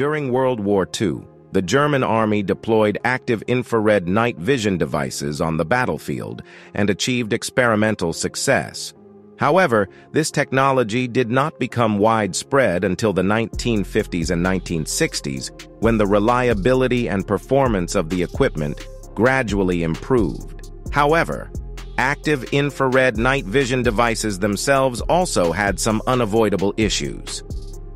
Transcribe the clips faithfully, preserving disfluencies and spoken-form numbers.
During World War Two, the German army deployed active infrared night vision devices on the battlefield and achieved experimental success. However, this technology did not become widespread until the nineteen fifties and nineteen sixties, when the reliability and performance of the equipment gradually improved. However, active infrared night vision devices themselves also had some unavoidable issues.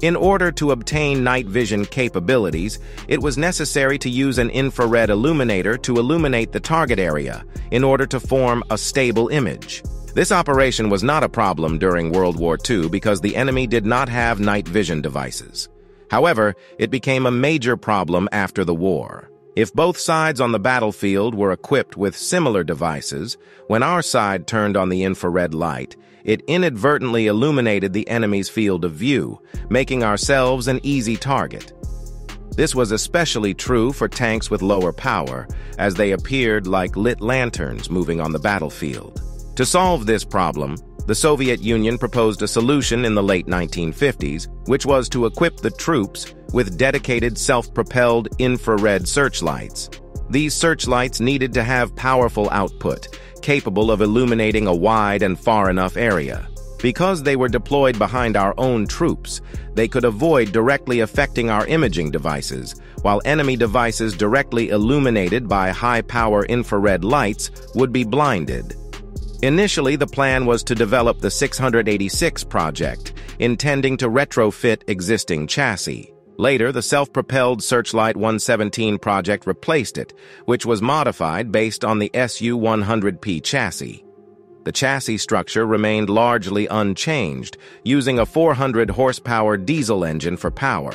In order to obtain night vision capabilities, it was necessary to use an infrared illuminator to illuminate the target area in order to form a stable image. This operation was not a problem during World War Two because the enemy did not have night vision devices. However, it became a major problem after the war. If both sides on the battlefield were equipped with similar devices, when our side turned on the infrared light, it inadvertently illuminated the enemy's field of view, making ourselves an easy target. This was especially true for tanks with lower power, as they appeared like lit lanterns moving on the battlefield. To solve this problem, the Soviet Union proposed a solution in the late nineteen fifties, which was to equip the troops with dedicated self-propelled infrared searchlights. These searchlights needed to have powerful output, capable of illuminating a wide and far enough area. Because they were deployed behind our own troops, they could avoid directly affecting our imaging devices, while enemy devices directly illuminated by high-power infrared lights would be blinded. Initially, the plan was to develop the six eighty-six project, intending to retrofit existing chassis. Later, the self-propelled searchlight one seventeen project replaced it, which was modified based on the S U one hundred P chassis. The chassis structure remained largely unchanged, using a four hundred horsepower diesel engine for power.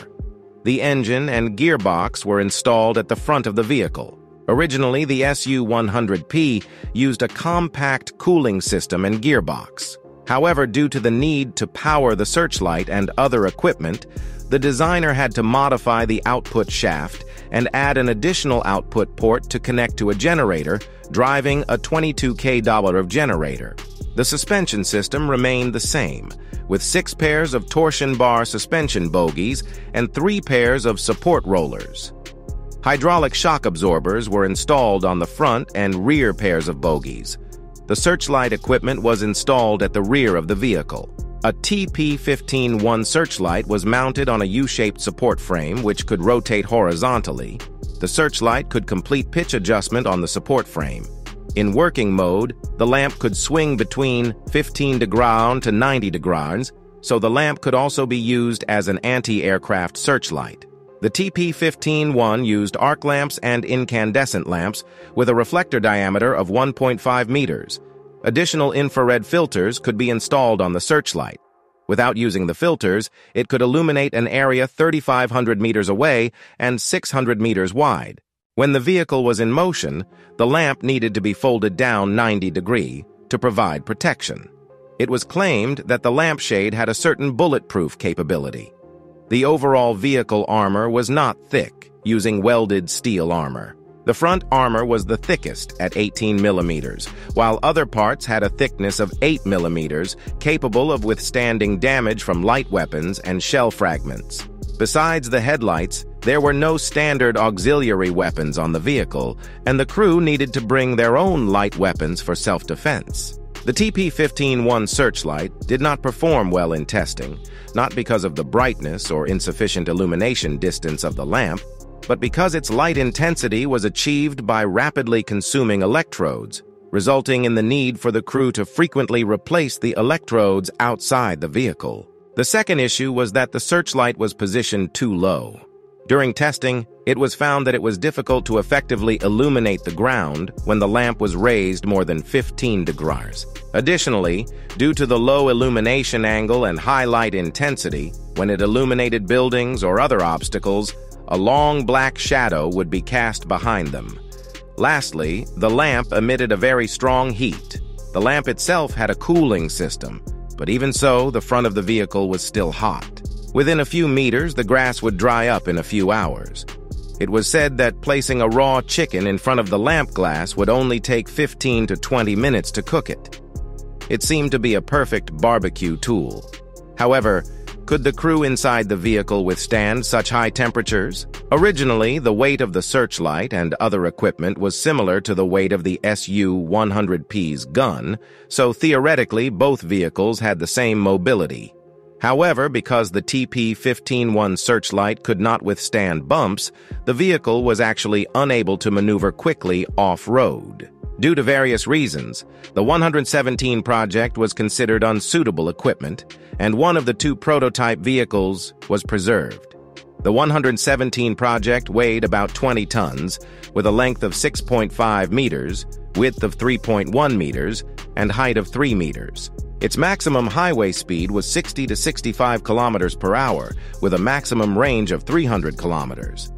The engine and gearbox were installed at the front of the vehicle. Originally, the S U one hundred P used a compact cooling system and gearbox. However, due to the need to power the searchlight and other equipment, the designer had to modify the output shaft and add an additional output port to connect to a generator, driving a twenty-two kilowatt hours generator. The suspension system remained the same, with six pairs of torsion bar suspension bogies and three pairs of support rollers. Hydraulic shock absorbers were installed on the front and rear pairs of bogies. The searchlight equipment was installed at the rear of the vehicle. A T P fifteen one searchlight was mounted on a U-shaped support frame which could rotate horizontally. The searchlight could complete pitch adjustment on the support frame. In working mode, the lamp could swing between fifteen degrees to ninety degrees, so the lamp could also be used as an anti-aircraft searchlight. The T P fifteen one used arc lamps and incandescent lamps with a reflector diameter of one point five meters. Additional infrared filters could be installed on the searchlight. Without using the filters, it could illuminate an area three thousand five hundred meters away and six hundred meters wide. When the vehicle was in motion, the lamp needed to be folded down ninety degrees to provide protection. It was claimed that the lampshade had a certain bulletproof capability. The overall vehicle armor was not thick, using welded steel armor. The front armor was the thickest at eighteen millimeters, while other parts had a thickness of eight millimeters, capable of withstanding damage from light weapons and shell fragments. Besides the headlights, there were no standard auxiliary weapons on the vehicle, and the crew needed to bring their own light weapons for self-defense. The T P fifteen one searchlight did not perform well in testing, not because of the brightness or insufficient illumination distance of the lamp, but because its light intensity was achieved by rapidly consuming electrodes, resulting in the need for the crew to frequently replace the electrodes outside the vehicle. The second issue was that the searchlight was positioned too low. During testing, it was found that it was difficult to effectively illuminate the ground when the lamp was raised more than fifteen degrees. Additionally, due to the low illumination angle and high light intensity, when it illuminated buildings or other obstacles, a long black shadow would be cast behind them. Lastly, the lamp emitted a very strong heat. The lamp itself had a cooling system, but even so, the front of the vehicle was still hot. Within a few meters, the grass would dry up in a few hours. It was said that placing a raw chicken in front of the lamp glass would only take fifteen to twenty minutes to cook it. It seemed to be a perfect barbecue tool. However, Could the crew inside the vehicle withstand such high temperatures? Originally, the weight of the searchlight and other equipment was similar to the weight of the S U one hundred P's gun, so theoretically both vehicles had the same mobility. However, because the T P fifteen one searchlight could not withstand bumps, the vehicle was actually unable to maneuver quickly off-road. Due to various reasons, the one seventeen project was considered unsuitable equipment, and one of the two prototype vehicles was preserved. The one seventeen project weighed about twenty tons, with a length of six point five meters, width of three point one meters, and height of three meters. Its maximum highway speed was sixty to sixty-five kilometers per hour, with a maximum range of three hundred kilometers.